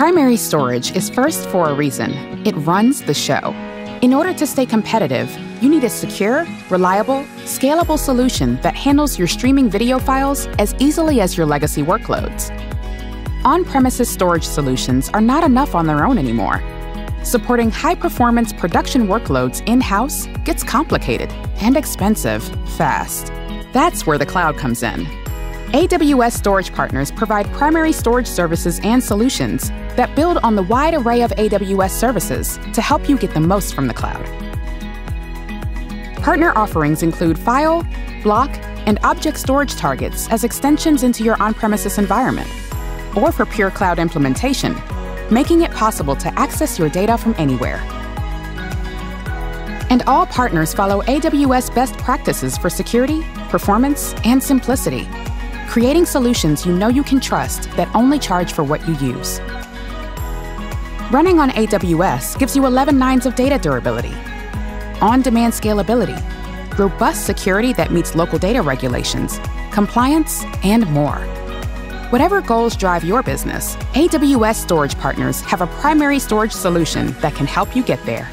Primary storage is first for a reason. It runs the show. In order to stay competitive, you need a secure, reliable, scalable solution that handles your streaming video files as easily as your legacy workloads. On-premises storage solutions are not enough on their own anymore. Supporting high-performance production workloads in-house gets complicated and expensive fast. That's where the cloud comes in. AWS storage partners provide primary storage services and solutions that build on the wide array of AWS services to help you get the most from the cloud. Partner offerings include file, block, and object storage targets as extensions into your on-premises environment, or for pure cloud implementation, making it possible to access your data from anywhere. And all partners follow AWS best practices for security, performance, and simplicity, creating solutions you know you can trust that only charge for what you use. Running on AWS gives you 11 nines of data durability, on-demand scalability, robust security that meets local data regulations, compliance, and more. Whatever goals drive your business, AWS storage partners have a primary storage solution that can help you get there.